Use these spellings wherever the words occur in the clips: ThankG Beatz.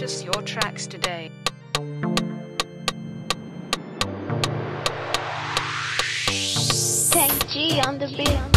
purchase your tracks today. ThankG on the beat.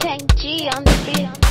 ThankG on the beat.